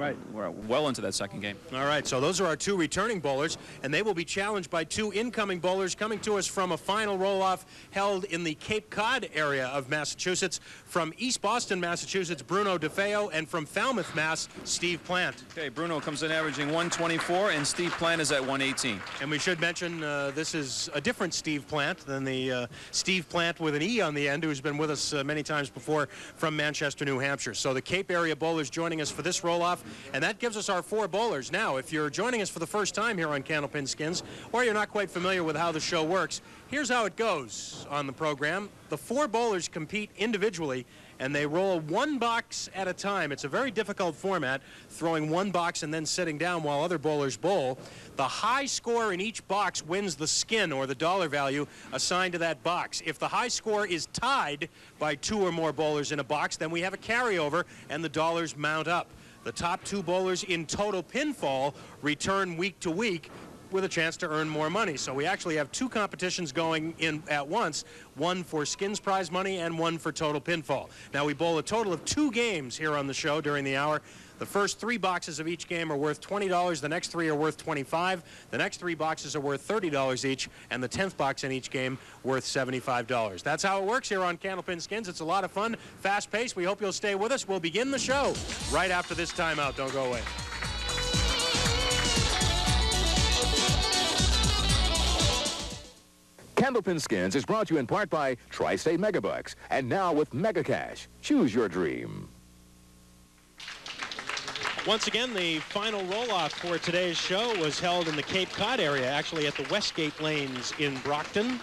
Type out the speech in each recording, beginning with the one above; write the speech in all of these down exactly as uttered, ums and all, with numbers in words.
Right. We're well into that second game. All right, so those are our two returning bowlers, and they will be challenged by two incoming bowlers coming to us from a final roll-off held in the Cape Cod area of Massachusetts. From East Boston, Massachusetts, Bruno DeFeo, and from Falmouth, Mass, Steve Plant. Okay, Bruno comes in averaging one twenty-four, and Steve Plant is at one eighteen. And we should mention uh, this is a different Steve Plant than the uh, Steve Plant with an E on the end who's been with us uh, many times before from Manchester, New Hampshire. So the Cape area bowlers joining us for this roll-off, and that gives us our four bowlers. Now, if you're joining us for the first time here on Candlepin Skins, or you're not quite familiar with how the show works, here's how it goes on the program. The four bowlers compete individually, and they roll one box at a time. It's a very difficult format, throwing one box and then sitting down while other bowlers bowl. The high score in each box wins the skin, or the dollar value, assigned to that box. If the high score is tied by two or more bowlers in a box, then we have a carryover, and the dollars mount up. The top two bowlers in total pinfall return week to week with a chance to earn more money. So we actually have two competitions going in at once, one for skins prize money and one for total pinfall. Now we bowl a total of two games here on the show during the hour. The first three boxes of each game are worth twenty dollars, the next three are worth twenty-five dollars, the next three boxes are worth thirty dollars each, and the tenth box in each game worth seventy-five dollars. That's how it works here on Candlepin Skins. It's a lot of fun, fast-paced. We hope you'll stay with us. We'll begin the show right after this timeout. Don't go away. Candlepin Skins is brought to you in part by Tri-State Megabucks, and now with Mega Cash. Choose your dream. Once again, the final roll-off for today's show was held in the Cape Cod area, actually at the Westgate Lanes in Brockton.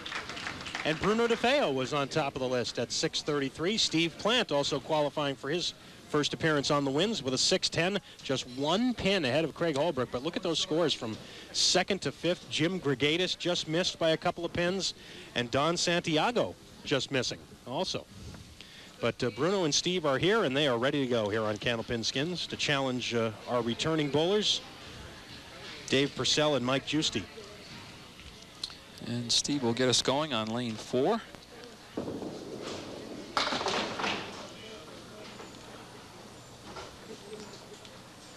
And Bruno DeFeo was on top of the list at six thirty-three. Steve Plant also qualifying for his first appearance on the Winds with a six ten, just one pin ahead of Craig Holbrook. But look at those scores from second to fifth. Jim Gregatis just missed by a couple of pins, and Don Santiago just missing also. But uh, Bruno and Steve are here, and they are ready to go here on Candlepin Skins to challenge uh, our returning bowlers, Dave Purcell and Mike Giusti. And Steve will get us going on lane four.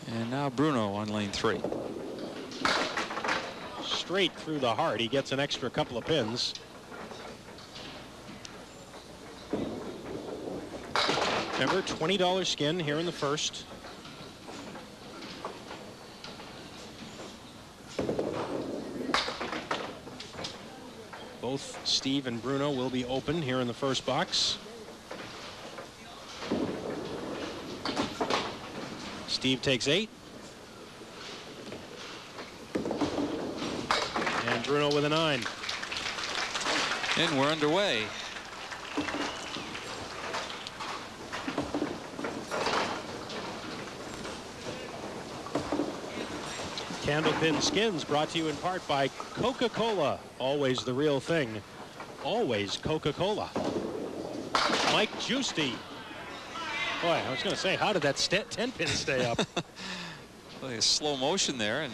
And now Bruno on lane three. Straight through the heart. He gets an extra couple of pins. Remember, twenty dollar skin here in the first. Both Steve and Bruno will be open here in the first box. Steve takes eight. And Bruno with a nine. And we're underway. Candlepin Skins brought to you in part by Coca-Cola. Always the real thing. Always Coca-Cola. Mike Giusti. Boy, I was going to say, how did that ten pin stay up? Well, slow motion there, and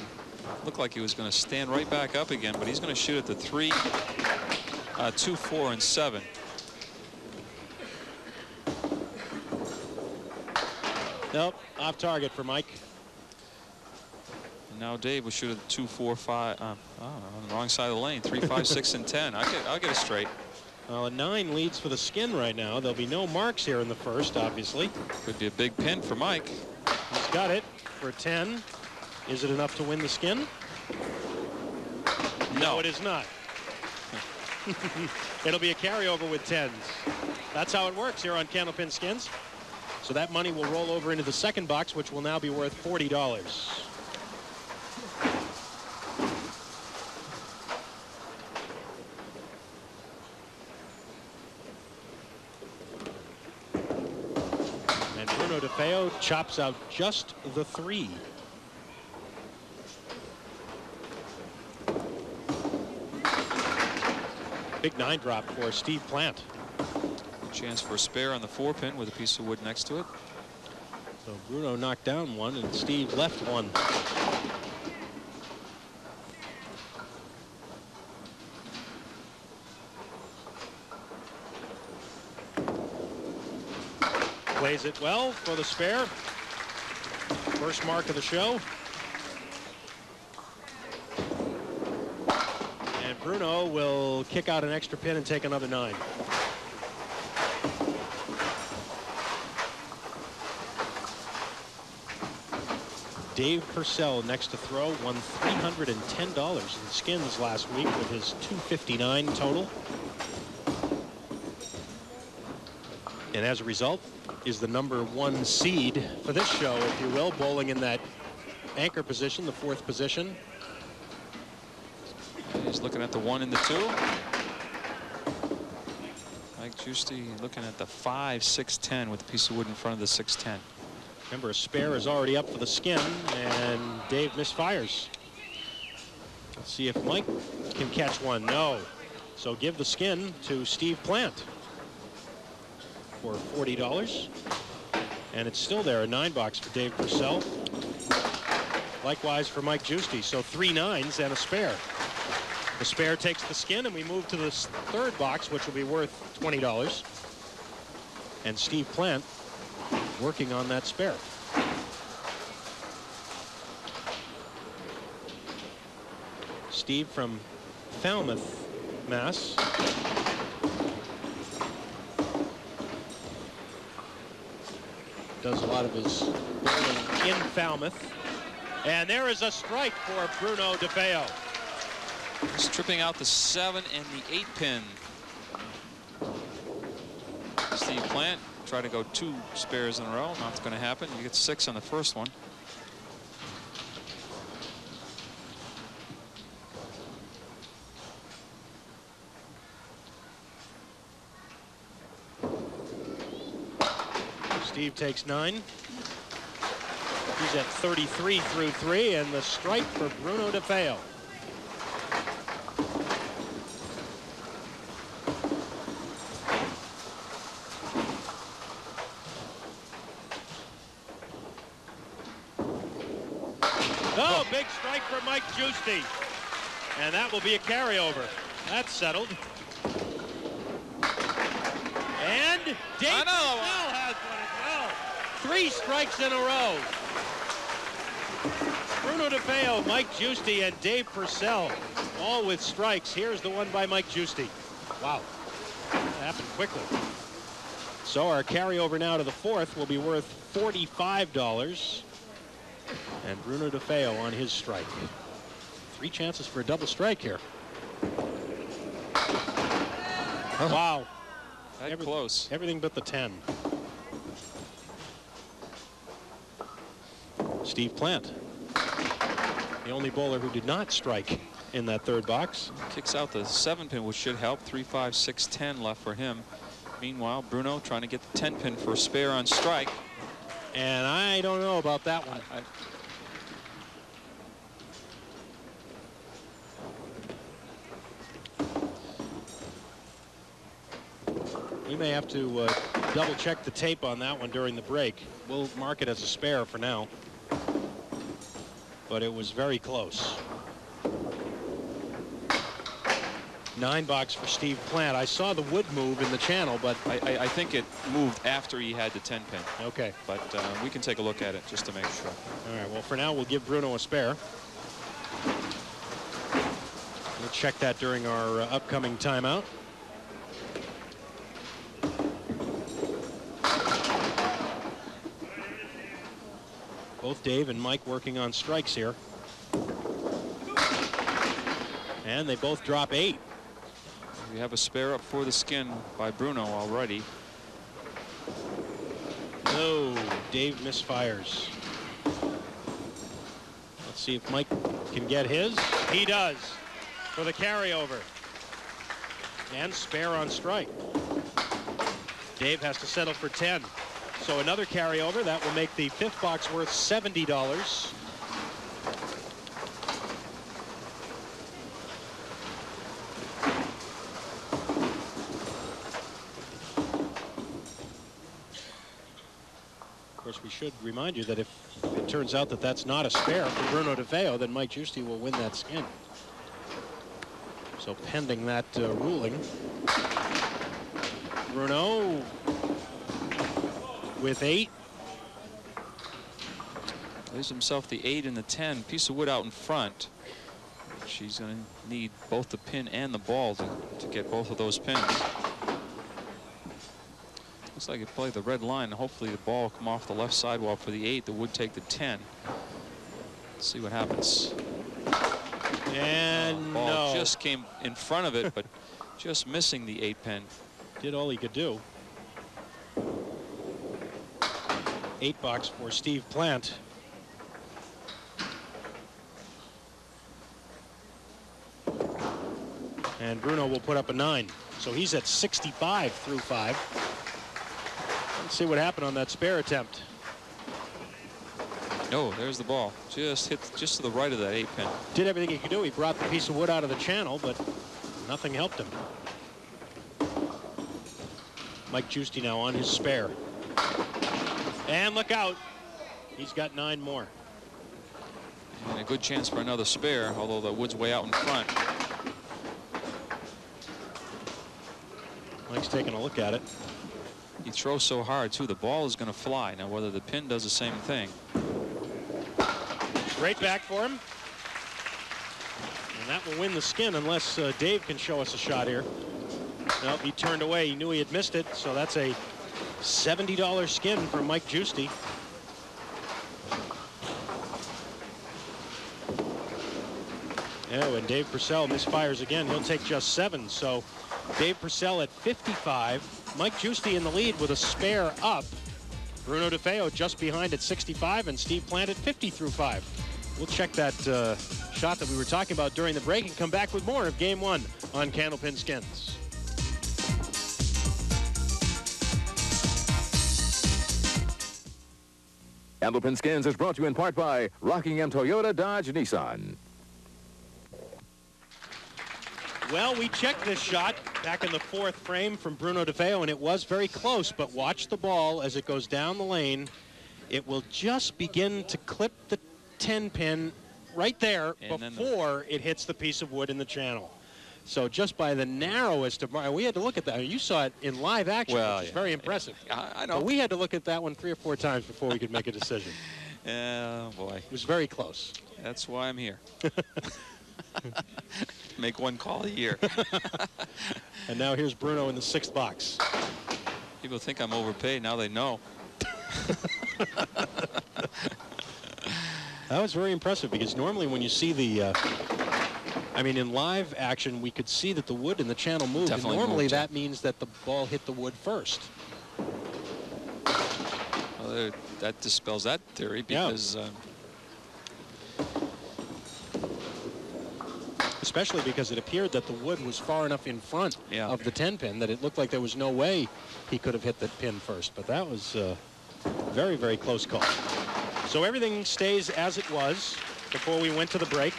looked like he was going to stand right back up again, but he's going to shoot at the three, uh, two, four, and seven. Nope, off target for Mike. And now Dave will shoot at the two, four, five, uh, oh, on the wrong side of the lane, three, five, six, and ten. I get, I'll get it straight. Well, a nine leads for the skin right now. There'll be no marks here in the first, obviously. Could be a big pin for Mike. He's got it for ten. Is it enough to win the skin? No, no it is not. It'll be a carryover with tens. That's how it works here on Candlepin Skins. So that money will roll over into the second box, which will now be worth forty dollars. DeFeo chops out just the three. Big nine drop for Steve Plant. A chance for a spare on the four pin with a piece of wood next to it. So Bruno knocked down one and Steve left one. Plays it well for the spare. First mark of the show. And Bruno will kick out an extra pin and take another nine. Dave Purcell next to throw, won three hundred ten dollars in skins last week with his two fifty-nine total. And as a result, is the number one seed for this show, if you will, bowling in that anchor position, the fourth position. He's looking at the one and the two. Mike Giusti looking at the five, six, ten with a piece of wood in front of the six, ten. Remember, a spare is already up for the skin, and Dave misfires. Let's see if Mike can catch one. No. So give the skin to Steve Plant for forty dollars. And it's still there, a nine box for Dave Purcell. Likewise for Mike Giusti. So three nines and a spare. The spare takes the skin, and we move to the third box, which will be worth twenty dollars. And Steve Plant working on that spare. Steve from Falmouth, Mass. Does a lot of his bowling in Falmouth. And there is a strike for Bruno DeFeo. He's tripping out the seven and the eight pin. Steve Plant try to go two spares in a row. Not going to happen. You get six on the first one. Steve takes nine. He's at thirty-three through three, and the strike for Bruno DeFeo. Mike Giusti, and that will be a carryover. That's settled. And Dave Purcell has one as well. Three strikes in a row. Bruno DeFeo, Mike Giusti, and Dave Purcell, all with strikes. Here's the one by Mike Giusti. Wow, that happened quickly. So our carryover now to the fourth will be worth forty-five dollars. And Bruno DeFeo on his strike. Three chances for a double strike here. Oh. Wow. That everything, close. Everything but the ten. Steve Plant, the only bowler who did not strike in that third box. Kicks out the seven pin, which should help. Three, five, six, ten left for him. Meanwhile, Bruno trying to get the ten pin for a spare on strike. And I don't know about that one. I, I, We may have to uh, double check the tape on that one during the break. We'll mark it as a spare for now. But it was very close. Nine box for Steve Plant. I saw the wood move in the channel, but I, I, I think it moved after he had the ten pin. Okay. But uh, we can take a look at it just to make sure. All right, well, for now, we'll give Bruno a spare. We'll check that during our uh, upcoming timeout. Both Dave and Mike working on strikes here. And they both drop eight. We have a spare up for the skin by Bruno already. No, Dave misfires. Let's see if Mike can get his. He does for the carryover. And spare on strike. Dave has to settle for ten. So another carryover that will make the fifth box worth seventy dollars. Of course, we should remind you that if it turns out that that's not a spare for Bruno DeFeo, then Mike Giusti will win that skin. So pending that uh, ruling, Bruno with eight. There's himself the eight and the ten. Piece of wood out in front. She's going to need both the pin and the ball to, to get both of those pins. Looks like it played the red line. Hopefully the ball will come off the left sidewall for the eight. The wood take the ten. Let's see what happens. And oh, ball no. Just came in front of it, but just missing the eight pin. Did all he could do. Eight box for Steve Plant. And Bruno will put up a nine. So he's at sixty-five through five. Let's see what happened on that spare attempt. No, there's the ball. Just hit just to the right of that eight pin. Did everything he could do. He brought the piece of wood out of the channel, but nothing helped him. Mike Giusti now on his spare. And look out. He's got nine more. And a good chance for another spare, although the wood's way out in front. Mike's taking a look at it. You throw so hard, too. The ball is going to fly. Now, whether the pin does the same thing. Straight back for him. And that will win the skin unless uh, Dave can show us a shot here. Nope, he turned away. He knew he had missed it, so that's a seventy dollar skin for Mike Giusti. Oh, and Dave Purcell misfires again. He'll take just seven, so Dave Purcell at fifty-five. Mike Giusti in the lead with a spare up. Bruno DeFeo just behind at sixty-five, and Steve Plant at fifty through five. We'll check that uh, shot that we were talking about during the break and come back with more of game one on Candlepin Skins. Candlepin Skins is brought to you in part by Rockingham Toyota Dodge Nissan. Well, we checked this shot back in the fourth frame from Bruno DeFeo, and it was very close, but watch the ball as it goes down the lane. It will just begin to clip the ten pin right there and before the... it hits the piece of wood in the channel. So just by the narrowest of margin, we had to look at that. You saw it in live action, well, which is yeah, very impressive. Yeah, I know. But we had to look at that one three or four times before we could make a decision. Oh, boy. It was very close. That's why I'm here. Make one call a year. And now here's Bruno in the sixth box. People think I'm overpaid. Now they know. That was very impressive because normally when you see the... Uh, I mean, in live action, we could see that the wood in the channel moved. And normally moved. That means that the ball hit the wood first. Well, that dispels that theory because... Yeah. Uh, Especially because it appeared that the wood was far enough in front yeah. of the ten pin that it looked like there was no way he could have hit the pin first. But that was a very, very close call. So everything stays as it was before we went to the break.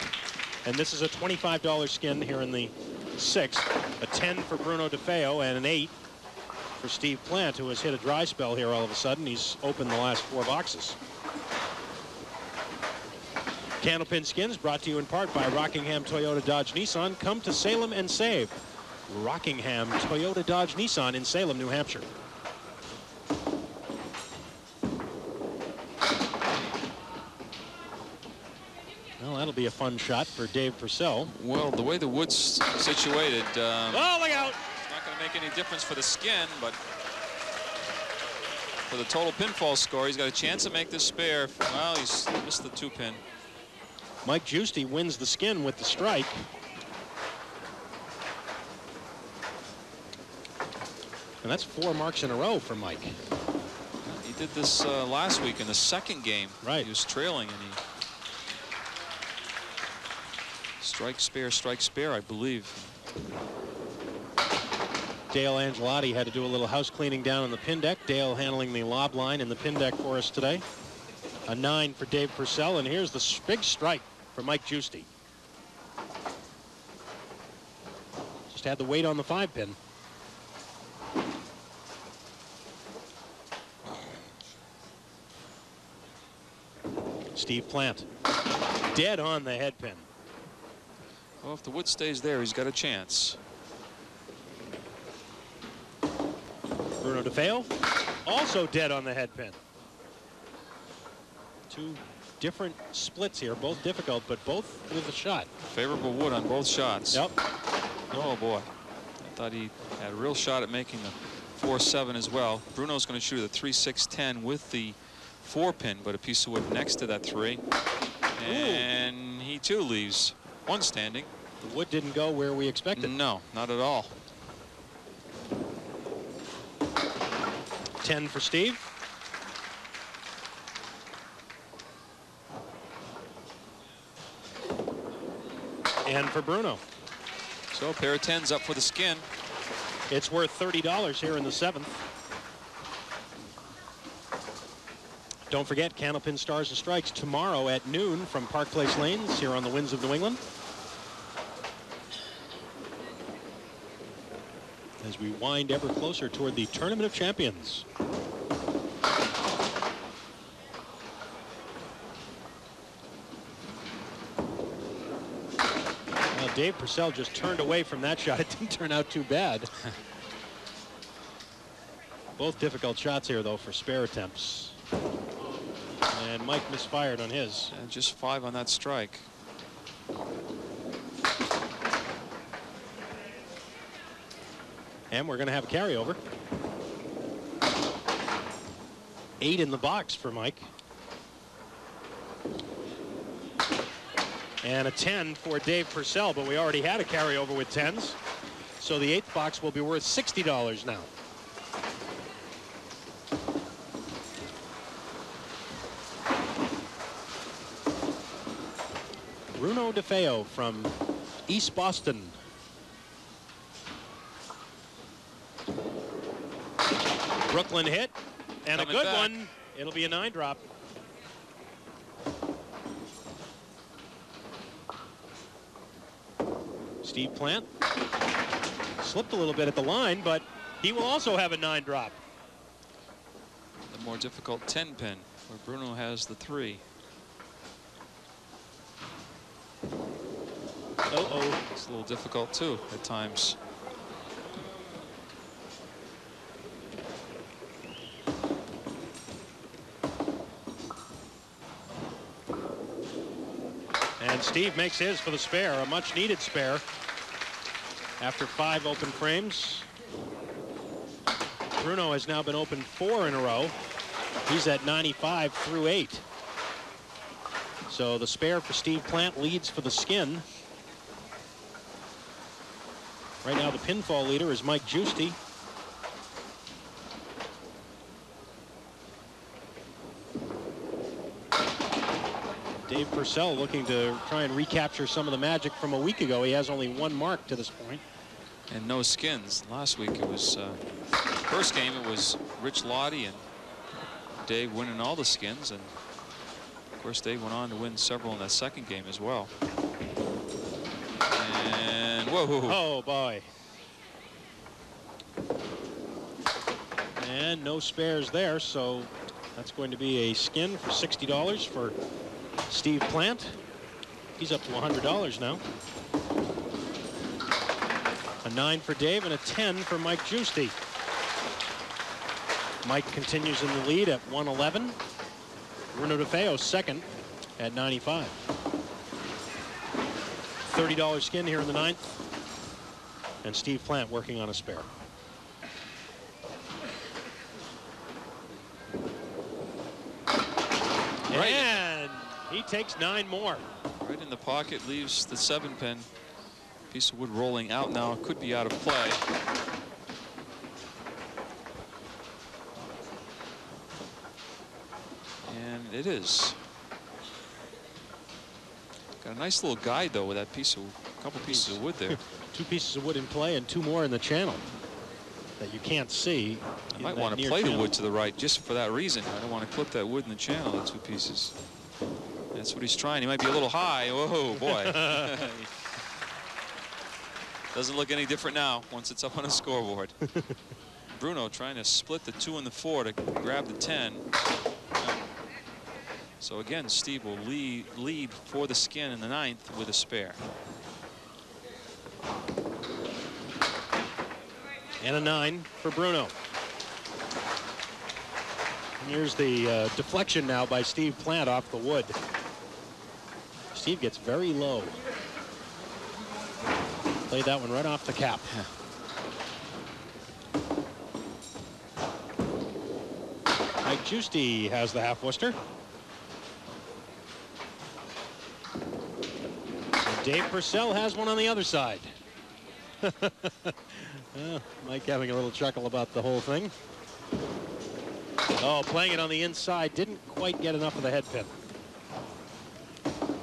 And this is a twenty-five dollar skin here in the sixth. A ten for Bruno DeFeo and an eight for Steve Plant, who has hit a dry spell here all of a sudden. He's opened the last four boxes. Candlepin Skins brought to you in part by Rockingham Toyota Dodge Nissan. Come to Salem and save. Rockingham Toyota Dodge Nissan in Salem, New Hampshire. Well, that'll be a fun shot for Dave Purcell. Well, the way the wood's situated, um, oh, look out! It's not going to make any difference for the skin, but for the total pinfall score, he's got a chance to make this spare. Well, he's missed the two pin. Mike Giusti wins the skin with the strike. And that's four marks in a row for Mike. He did this uh, last week in the second game. Right. He was trailing, and he... Strike, spare, strike, spare, I believe. Dale Angelotti had to do a little house cleaning down on the pin deck. Dale handling the lob line in the pin deck for us today. A nine for Dave Purcell, and here's the big strike for Mike Giusti. Just had the weight on the five pin. Steve Plant, dead on the head pin. Well, if the wood stays there, he's got a chance. Bruno DeFeo, also dead on the head pin. Two different splits here, both difficult, but both with a shot. Favorable wood on both shots. Yep. Oh, boy. I thought he had a real shot at making the four seven as well. Bruno's going to shoot the three six ten with the four pin, but a piece of wood next to that three. And ooh, he, too, leaves one standing. The wood didn't go where we expected. No, not at all. ten for Steve. And for Bruno. So a pair of tens up for the skin. It's worth thirty dollars here in the seventh. Don't forget, Candlepin Stars and Strikes tomorrow at noon from Park Place Lanes here on the Winds of New England. As we wind ever closer toward the Tournament of Champions. Dave Purcell just turned away from that shot. It didn't turn out too bad. Both difficult shots here, though, for spare attempts. And Mike misfired on his. And just five on that strike. And we're going to have a carryover. Eight in the box for Mike. And a ten for Dave Purcell, but we already had a carryover with tens. So the eighth box will be worth sixty dollars now. Bruno DeFeo from East Boston. Brooklyn hit, and coming a good back one. It'll be a nine drop. Steve Plant slipped a little bit at the line, but he will also have a nine drop. The more difficult ten pin, where Bruno has the three. Uh-oh. It's a little difficult, too, at times. And Steve makes his for the spare, a much-needed spare after five open frames. Bruno has now been open four in a row. He's at ninety-five through eight. So the spare for Steve Plant leads for the skin. Right now the pinfall leader is Mike Giusti. Dave Purcell looking to try and recapture some of the magic from a week ago. He has only one mark to this point. And no skins. Last week it was, uh, first game it was Rich Lottie and Dave winning all the skins. And of course Dave went on to win several in that second game as well. And whoa. Oh boy. And no spares there. So that's going to be a skin for sixty dollars for Steve Plant. He's up to one hundred dollars now. A nine for Dave and a ten for Mike Giusti. Mike continues in the lead at one eleven. Bruno DeFeo second at ninety-five. thirty dollar skin here in the ninth. And Steve Plant working on a spare. Right. And he takes nine more. Right in the pocket, leaves the seven pin. Piece of wood rolling out now, could be out of play. And it is. Got a nice little guide though with that piece of, a couple pieces of wood there. Two pieces of wood in play and two more in the channel that you can't see. I might want to play channel. The wood to the right just for that reason. I don't want to clip that wood in the channel, the two pieces. That's what he's trying. He might be a little high. Oh, boy. Doesn't look any different now once it's up on a scoreboard. Bruno trying to split the two and the four to grab the ten. So again, Steve will lead, lead for the skin in the ninth with a spare. And a nine for Bruno. Here's the uh, deflection now by Steve Plant off the wood. Steve gets very low. Played that one right off the cap. Mike Giusti has the half Worcester. And Dave Purcell has one on the other side. Well, Mike having a little chuckle about the whole thing. Oh, playing it on the inside. Didn't quite get enough of the head pin.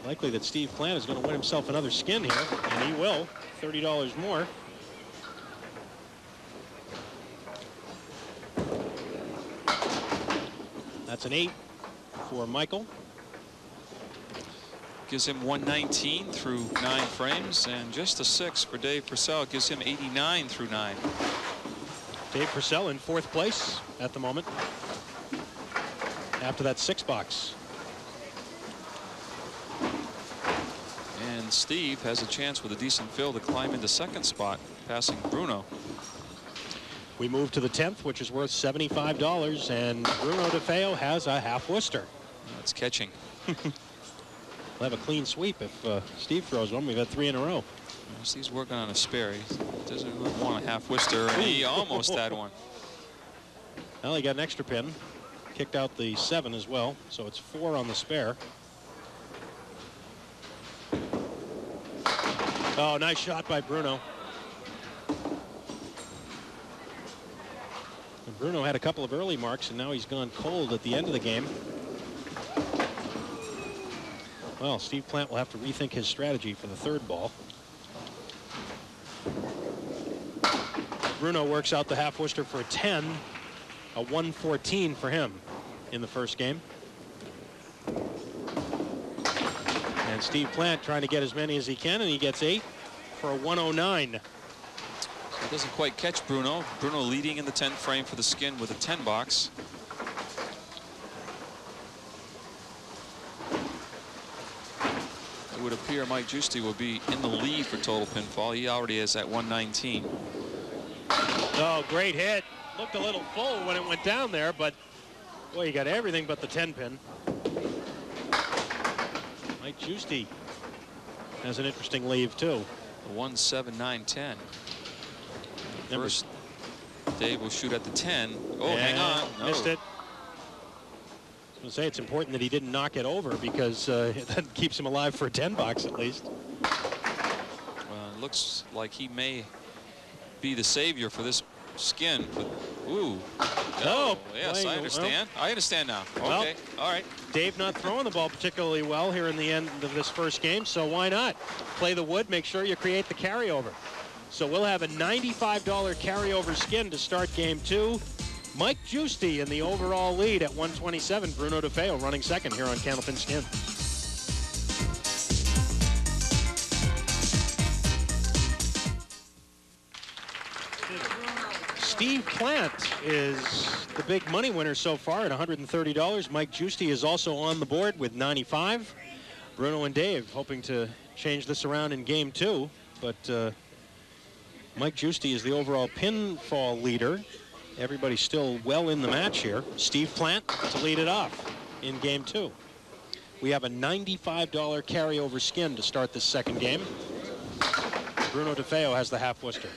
Likely that Steve Plant is going to win himself another skin here, and he will. thirty dollars more. That's an eight for Michael. Gives him one nineteen through nine frames, and just a six for Dave Purcell. Gives him eighty-nine through nine. Dave Purcell in fourth place at the moment after that six box. And Steve has a chance with a decent fill to climb into second spot, passing Bruno. We move to the tenth, which is worth seventy-five dollars, and Bruno DeFeo has a half Worcester. That's catching. We'll have a clean sweep if uh, Steve throws one. We've had three in a row. Steve's working on a spare. He doesn't want a half Worcester, and he almost had one. Well, he got an extra pin. Kicked out the seven as well, so it's four on the spare. Oh, nice shot by Bruno. And Bruno had a couple of early marks, and now he's gone cold at the end of the game. Well, Steve Plant will have to rethink his strategy for the third ball. Bruno works out the half Worcester for a ten, a one fourteen for him in the first game. And Steve Plant trying to get as many as he can, and he gets eight for a one oh nine. So it doesn't quite catch Bruno. Bruno leading in the tenth frame for the skin with a ten box. It would appear Mike Giusti will be in the lead for total pinfall. He already is at one nineteen. Oh, great hit. Looked a little full when it went down there, but boy, you got everything but the ten pin. Mike Giusti has an interesting leave, too. one seven nine ten. First, Dave will shoot at the ten. Oh, and hang on. No. Missed it. I was going to say, it's important that he didn't knock it over, because uh, that keeps him alive for a ten box at least. Well, it looks like he may be the savior for this skin. But, ooh. Oh, yes, I understand. Well. I understand now. Okay, well, all right. Dave not throwing the ball particularly well here in the end of this first game, so why not? Play the wood, make sure you create the carryover. So we'll have a ninety-five dollar carryover skin to start game two. Mike Giusti in the overall lead at one twenty-seven. Bruno DeFeo running second here on Candlepin Skins. Steve Plant is the big money winner so far at one hundred thirty dollars. Mike Giusti is also on the board with ninety-five dollars. Bruno and Dave hoping to change this around in game two, but uh, Mike Giusti is the overall pinfall leader. Everybody's still well in the match here. Steve Plant to lead it off in game two. We have a ninety-five dollar carryover skin to start this second game. Bruno DeFeo has the half Worcester.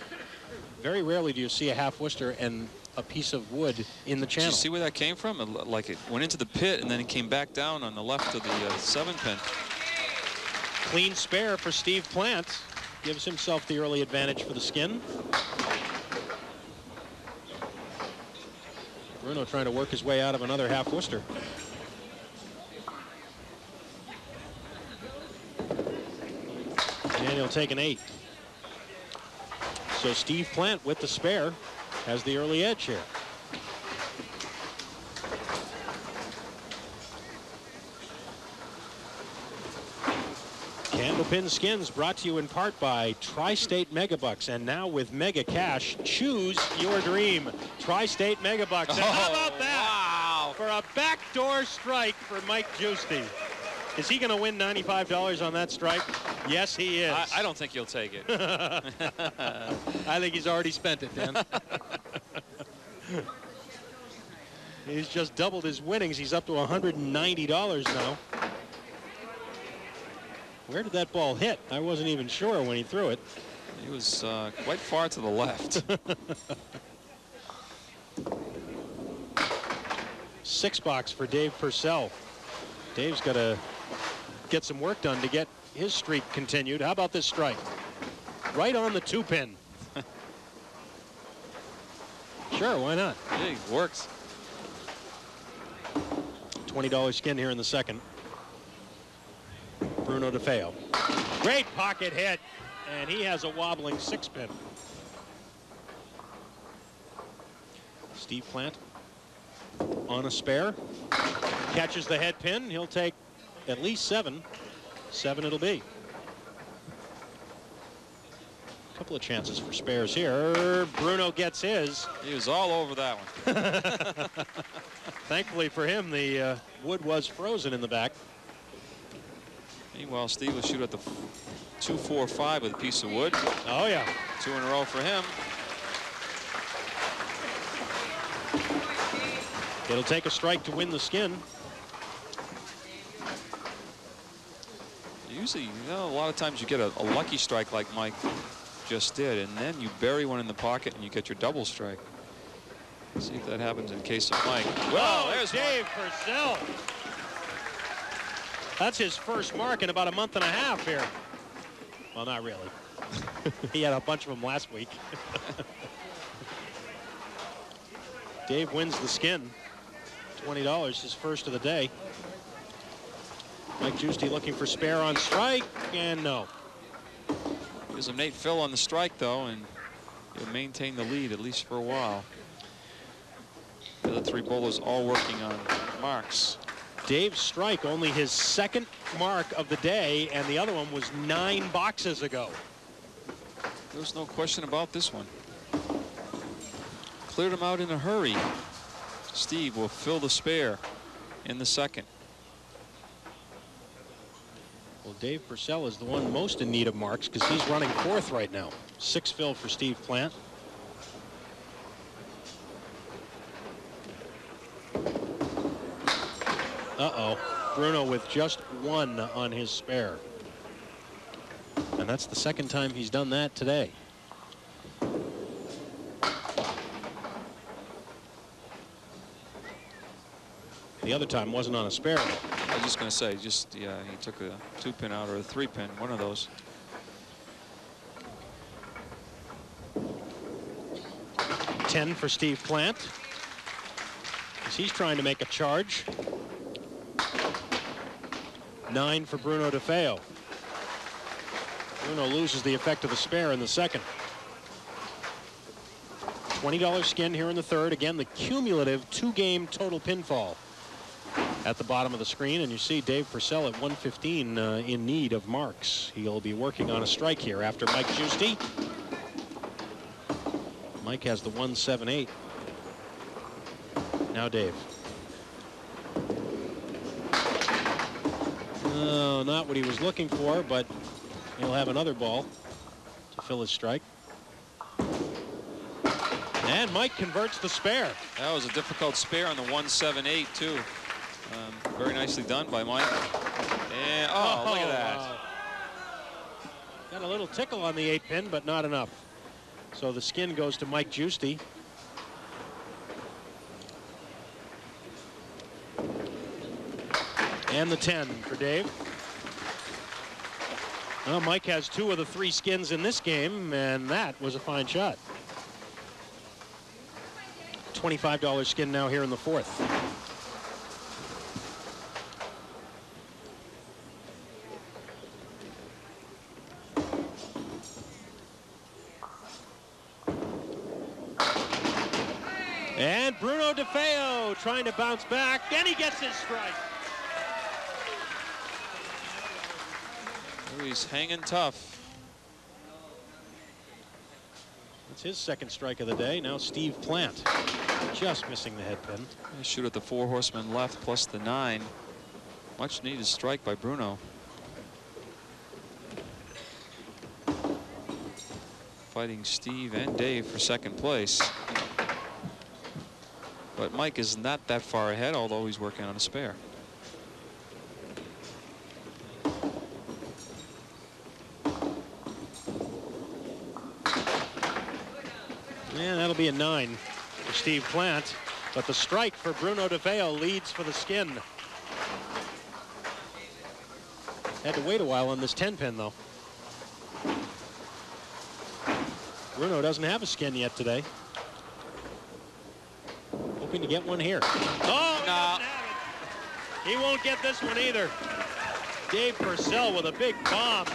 Very rarely do you see a half Worcester and a piece of wood in the channel. Did you see where that came from? It, like it went into the pit and then it came back down on the left of the uh, seven pin. Clean spare for Steve Plant. Gives himself the early advantage for the skin. Bruno trying to work his way out of another half Worcester. And he'll take an eight. So Steve Plant with the spare has the early edge here. Candlepin Skins brought to you in part by Tri-State Megabucks, and now with Mega Cash, choose your dream. Tri-State Megabucks. And how about that? Wow. For a backdoor strike for Mike Giusti. Is he going to win ninety-five dollars on that strike? Yes, he is. I, I don't think he'll take it. I think he's already spent it, Dan. He's just doubled his winnings. He's up to one hundred ninety dollars now. Where did that ball hit? I wasn't even sure when he threw it. He was uh, quite far to the left. Six box for Dave Purcell. Dave's got to get some work done to get his streak continued. How about this strike? Right on the two pin. Sure, why not? It works. twenty dollar skin here in the second. Bruno DeFeo. Great pocket hit, and he has a wobbling six pin. Steve Plant on a spare. Catches the head pin. He'll take at least seven. Seven it'll be. A couple of chances for spares here. Bruno gets his. He was all over that one. Thankfully for him, the uh, wood was frozen in the back. Meanwhile, Steve will shoot at the two four five with a piece of wood. Oh, yeah. Two in a row for him. It'll take a strike to win the skin. Usually, you know, a lot of times you get a, a lucky strike like Mike just did, and then you bury one in the pocket and you get your double strike. Let's see if that happens in case of Mike. Well, oh, there's Dave Purcell. That's his first mark in about a month and a half here. Well, not really. He had a bunch of them last week. Dave wins the skin. twenty dollars, his first of the day. Mike Giusti looking for spare on strike, and no. Gives him Nate Phil on the strike, though, and he'll maintain the lead, at least for a while. The other three bowlers all working on marks. Dave's strike, only his second mark of the day, and the other one was nine boxes ago. There's no question about this one. Cleared him out in a hurry. Steve will fill the spare in the second. Well, Dave Purcell is the one most in need of marks because he's running fourth right now. Six fill for Steve Plant. Uh-oh. Bruno with just one on his spare. And that's the second time he's done that today. The other time wasn't on a spare. I was just going to say, just yeah, he took a two-pin out or a three-pin, one of those. ten for Steve Plant. He's trying to make a charge. nine for Bruno DeFeo. Bruno loses the effect of the spare in the second. twenty dollar skin here in the third. Again, the cumulative two-game total pinfall at the bottom of the screen, and you see Dave Purcell at one fifteen uh, in need of marks. He'll be working on a strike here after Mike Giusti. Mike has the one seven eight. Now Dave. Oh, not what he was looking for, but he'll have another ball to fill his strike. And Mike converts the spare. That was a difficult spare on the one seven eight, too. Um, very nicely done by Mike. And, oh, oh, look at that. Uh, got a little tickle on the eight pin, but not enough. So the skin goes to Mike Giusti. And the ten for Dave. Well, Mike has two of the three skins in this game, and that was a fine shot. twenty-five dollar skin now here in the fourth. And Bruno DeFeo trying to bounce back, and he gets his strike. He's hanging tough. It's his second strike of the day. Now Steve Plant just missing the head pin. Shoot at the four horsemen left plus the nine. Much needed strike by Bruno. Fighting Steve and Dave for second place. But Mike is not that far ahead, although he's working on a spare. Yeah, that'll be a nine for Steve Plant. But the strike for Bruno DeFeo leads for the skin. Had to wait a while on this ten pin, though. Bruno doesn't have a skin yet today. Hoping to get one here. Oh, no. He, he won't get this one either. Dave Purcell with a big bomb.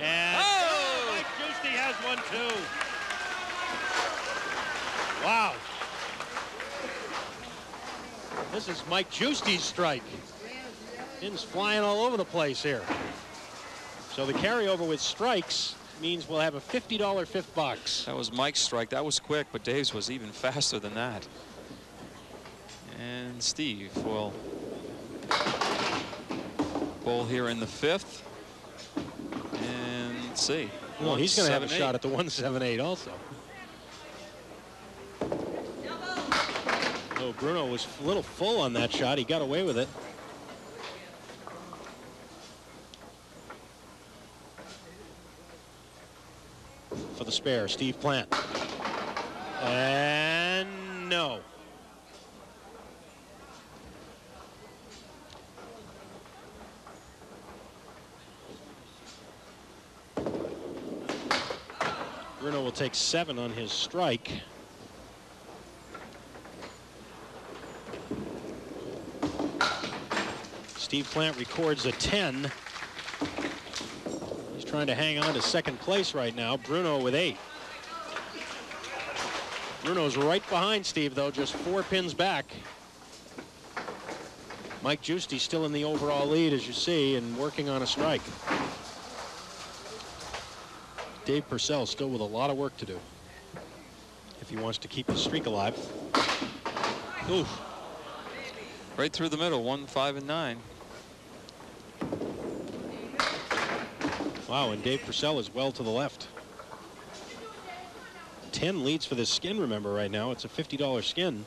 And oh! Mike Giusti has one, too. Wow. This is Mike Giusti's strike. Pins flying all over the place here. So the carryover with strikes means we'll have a fifty dollar fifth box. That was Mike's strike. That was quick, but Dave's was even faster than that. And Steve will bowl here in the fifth. And let's see. Well, one, he's going to have a eight. shot at the one seven eight also. Oh, Bruno was a little full on that shot. He got away with it. For the spare, Steve Plant. And no. Bruno will take seven on his strike. Steve Plant records a ten. He's trying to hang on to second place right now. Bruno with eight. Bruno's right behind Steve, though, just four pins back. Mike Giusti still in the overall lead, as you see, and working on a strike. Dave Purcell still with a lot of work to do if he wants to keep his streak alive. Oof. Right through the middle, one, five, and nine. Wow, and Dave Purcell is well to the left. ten leads for this skin, remember, right now. It's a fifty dollar skin.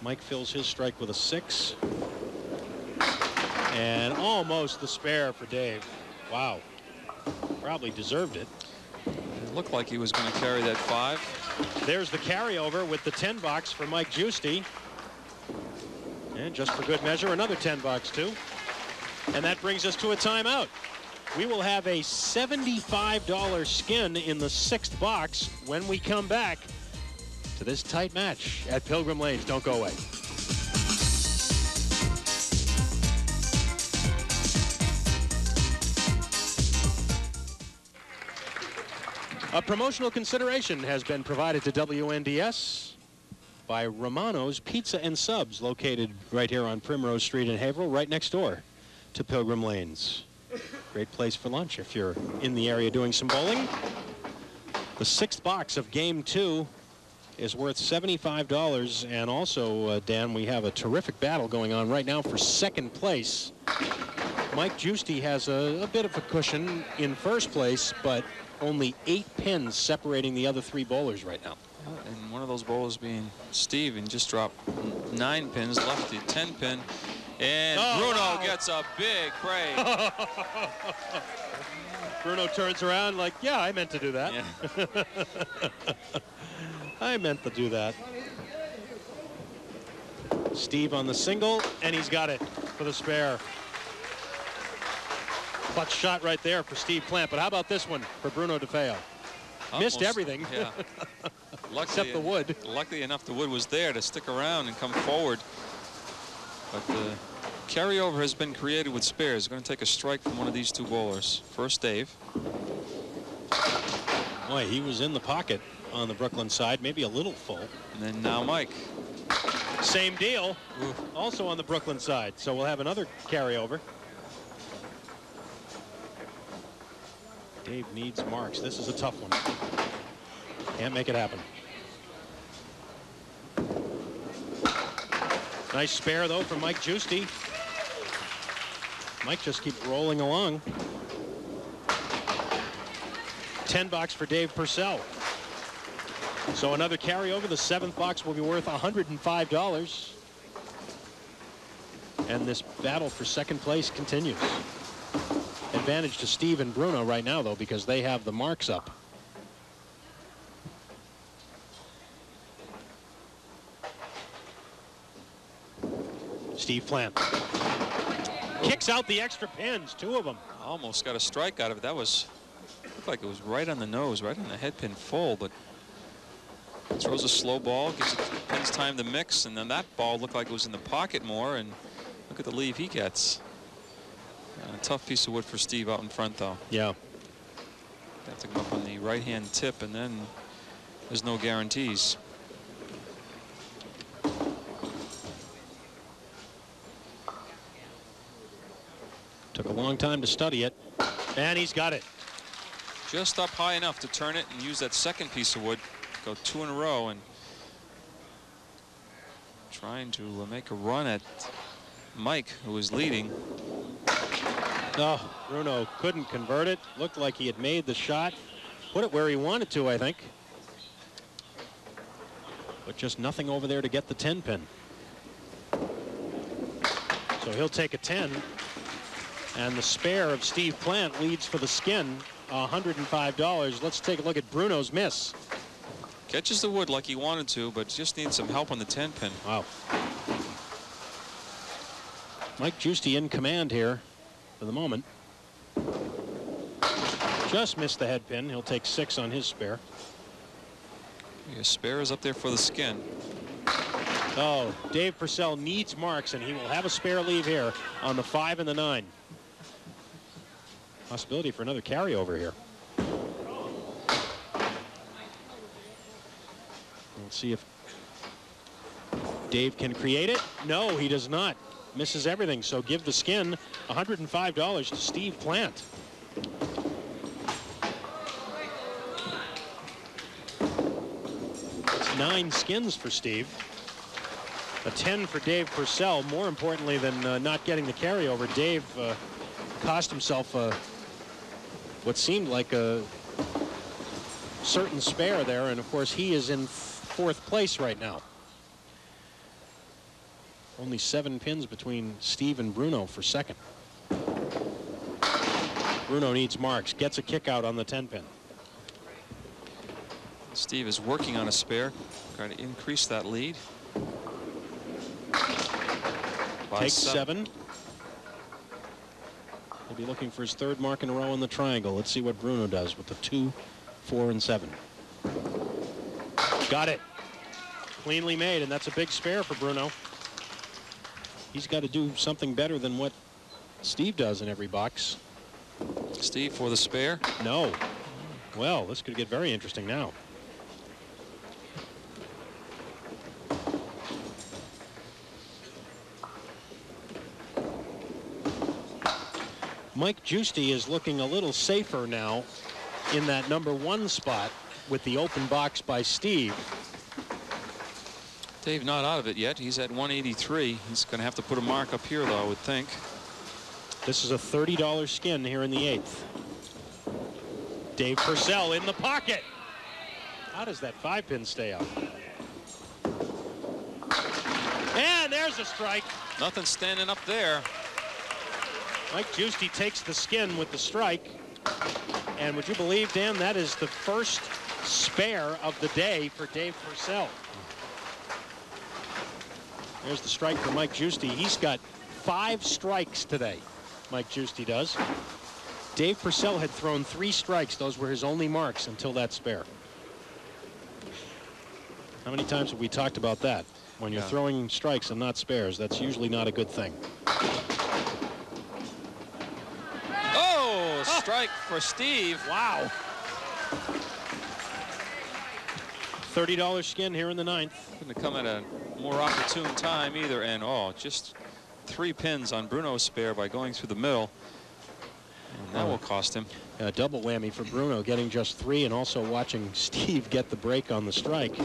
Mike fills his strike with a six. And almost the spare for Dave. Wow. Probably deserved it. It looked like he was going to carry that five. There's the carryover with the ten box for Mike Giusti. And just for good measure, another ten bucks too. And that brings us to a timeout. We will have a seventy-five dollar skin in the sixth box when we come back to this tight match at Pilgrim Lanes. Don't go away. A promotional consideration has been provided to W N D S by Romano's Pizza and Subs, located right here on Primrose Street in Haverhill, right next door to Pilgrim Lanes. Great place for lunch if you're in the area doing some bowling. The sixth box of game two is worth seventy-five dollars. And also, uh, Dan, we have a terrific battle going on right now for second place. Mike Giusti has a, a bit of a cushion in first place, but only eight pins separating the other three bowlers right now. And one of those bowlers being Steve, and just dropped nine pins, left the ten pin. And oh, Bruno wow. gets a big break. Bruno turns around like, yeah, I meant to do that. Yeah. I meant to do that. Steve on the single, and he's got it for the spare. Clutch shot right there for Steve Plant. But how about this one for Bruno DeFeo? Almost, missed everything, yeah. luckily, except the wood. Luckily enough, the wood was there to stick around and come forward. But the carryover has been created with spares. Going to take a strike from one of these two bowlers. First, Dave. Boy, he was in the pocket on the Brooklyn side, maybe a little full. And then now Mike. Same deal, oof, also on the Brooklyn side. So we'll have another carryover. Dave needs marks. This is a tough one. Can't make it happen. Nice spare, though, from Mike Giusti. Mike just keeps rolling along. ten bucks for Dave Purcell. So another carryover. The seventh box will be worth one hundred five dollars. And this battle for second place continues. Advantage to Steve and Bruno right now, though, because they have the marks up. Steve Plant kicks out the extra pins, two of them. Almost got a strike out of it. That was, looked like it was right on the nose, right on the head pin full, but throws a slow ball, gives the pins time to mix, and then that ball looked like it was in the pocket more, and look at the leave he gets. Uh, a tough piece of wood for Steve out in front, though. Yeah. They have to come up on the right-hand tip, and then there's no guarantees. Took a long time to study it, and he's got it. Just up high enough to turn it and use that second piece of wood. Go two in a row, and trying to make a run at Mike, who is leading. No, oh, Bruno couldn't convert it. Looked like he had made the shot. Put it where he wanted to, I think. But just nothing over there to get the ten pin. So he'll take a ten. And the spare of Steve Plant leads for the skin, one hundred five dollars. Let's take a look at Bruno's miss. Catches the wood like he wanted to, but just needs some help on the ten pin. Wow. Mike Giusti in command here for the moment. Just missed the head pin. He'll take six on his spare. His spare is up there for the skin. Oh, Dave Purcell needs marks, and he will have a spare leave here on the five and the nine. Possibility for another carryover here. We'll see if Dave can create it. No, he does not. Misses everything, so give the skin one hundred five dollars to Steve Plant. It's nine skins for Steve. A ten for Dave Purcell. More importantly than uh, not getting the carryover, Dave uh, cost himself a... what seemed like a certain spare there, and of course he is in fourth place right now. Only seven pins between Steve and Bruno for second. Bruno needs marks, gets a kick out on the ten pin. Steve is working on a spare, trying to increase that lead. Takes seven. He'll be looking for his third mark in a row in the triangle. Let's see what Bruno does with the two, four, and seven. Got it. Cleanly made, and that's a big spare for Bruno. He's got to do something better than what Steve does in every box. Steve for the spare? No. Well, this could get very interesting now. Mike Giusti is looking a little safer now in that number one spot with the open box by Steve. Dave not out of it yet. He's at one eighty-three. He's going to have to put a mark up here, though, I would think. This is a thirty dollar skin here in the eighth. Dave Purcell in the pocket. How does that five pin stay out? And there's a strike. Nothing standing up there. Mike Giusti takes the skin with the strike. And would you believe, Dan, that is the first spare of the day for Dave Purcell. There's the strike for Mike Giusti. He's got five strikes today, Mike Giusti does. Dave Purcell had thrown three strikes. Those were his only marks until that spare. How many times have we talked about that? When you're yeah. throwing strikes and not spares, that's usually not a good thing. Strike for Steve. Wow. thirty dollar skin here in the ninth. Couldn't have come at a more opportune time either. And oh, just three pins on Bruno's spare by going through the middle. And that oh. will cost him. A double whammy for Bruno, getting just three and also watching Steve get the break on the strike.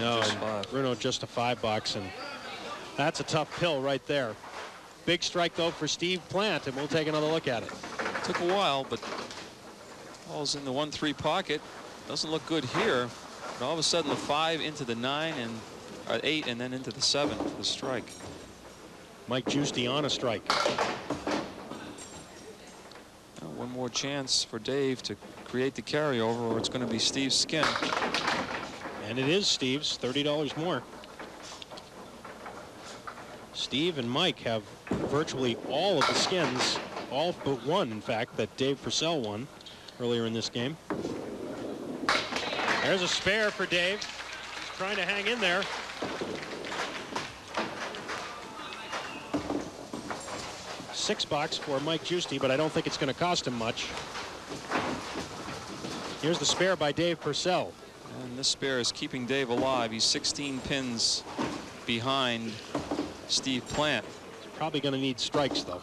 No, just Bruno just a five box, and that's a tough pill right there. Big strike, though, for Steve Plant, and we'll take another look at it. Took a while, but ball's in the one three pocket. Doesn't look good here. And all of a sudden, the five into the nine and or eight, and then into the seven for the strike. Mike Giusti on a strike. Now, one more chance for Dave to create the carryover, or it's going to be Steve's skin. And it is Steve's, thirty dollars more. Steve and Mike have virtually all of the skins, all but one, in fact, that Dave Purcell won earlier in this game. There's a spare for Dave. He's trying to hang in there. Six bucks for Mike Giusti, but I don't think it's going to cost him much. Here's the spare by Dave Purcell. And this spare is keeping Dave alive. He's sixteen pins behind Steve Plant. He's probably going to need strikes, though,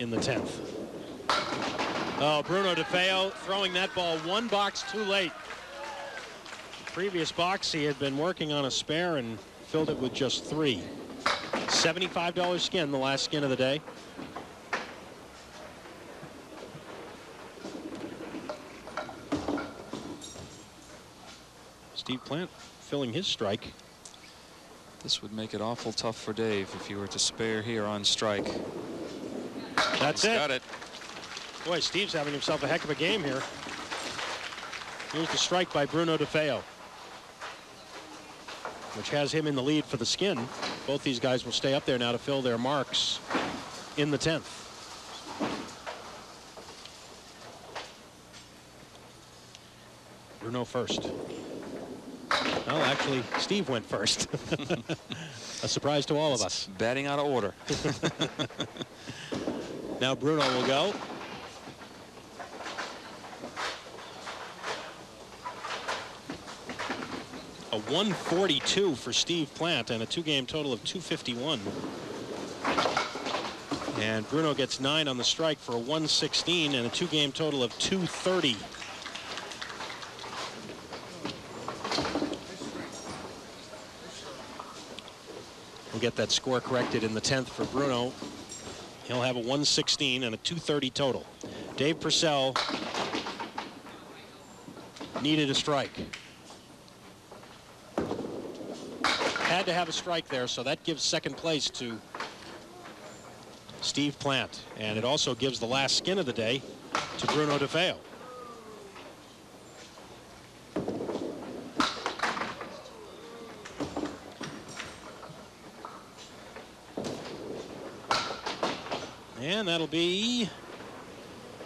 in the tenth. Oh, Bruno DeFeo throwing that ball one box too late. The previous box, he had been working on a spare and filled it with just three. seventy-five dollar skin, the last skin of the day. Steve Plant filling his strike. This would make it awful tough for Dave if he were to spare here on strike. That's He's it. Got it. Boy, Steve's having himself a heck of a game here. Here's the strike by Bruno DeFeo, which has him in the lead for the skin. Both these guys will stay up there now to fill their marks in the tenth. Bruno first. Well, actually, Steve went first. A surprise to all of us. Batting out of order. Now Bruno will go. A one forty-two for Steve Plant and a two-game total of two fifty-one. And Bruno gets nine on the strike for a one sixteen and a two-game total of two thirty. Get that score corrected in the tenth for Bruno. He'll have a one sixteen and a two thirty total. Dave Purcell needed a strike. Had to have a strike there, so that gives second place to Steve Plant. And it also gives the last skin of the day to Bruno DeFeo. And that'll be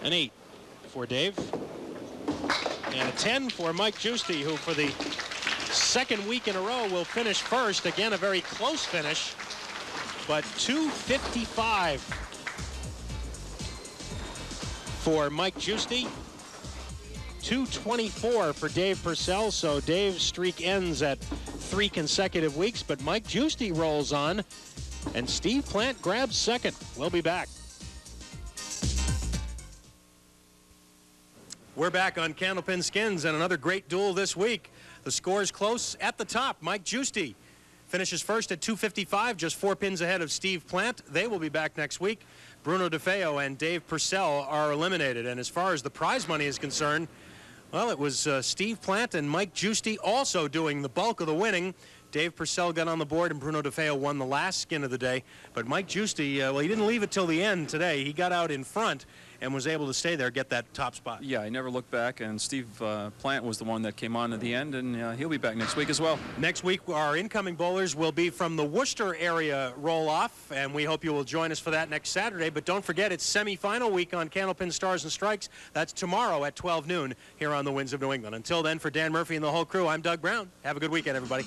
an eight for Dave. And a ten for Mike Giusti, who for the second week in a row will finish first. Again, a very close finish, but two fifty-five for Mike Giusti, two twenty-four for Dave Purcell. So Dave's streak ends at three consecutive weeks, but Mike Giusti rolls on, and Steve Plant grabs second. We'll be back. We're back on Candlepin Skins and another great duel this week. The score is close at the top. Mike Giusti finishes first at two fifty-five, just four pins ahead of Steve Plant. They will be back next week. Bruno DeFeo and Dave Purcell are eliminated. And as far as the prize money is concerned, well, it was uh, Steve Plant and Mike Giusti also doing the bulk of the winning. Dave Purcell got on the board, and Bruno DeFeo won the last skin of the day. But Mike Giusti, uh, well, he didn't leave it till the end today. He got out in front and was able to stay there, get that top spot. Yeah, he never looked back, and Steve uh, Plant was the one that came on at the end, and uh, he'll be back next week as well. Next week, our incoming bowlers will be from the Worcester area roll-off, and we hope you will join us for that next Saturday. But don't forget, it's semifinal week on Candlepin Stars and Strikes. That's tomorrow at twelve noon here on the Winds of New England. Until then, for Dan Murphy and the whole crew, I'm Doug Brown. Have a good weekend, everybody.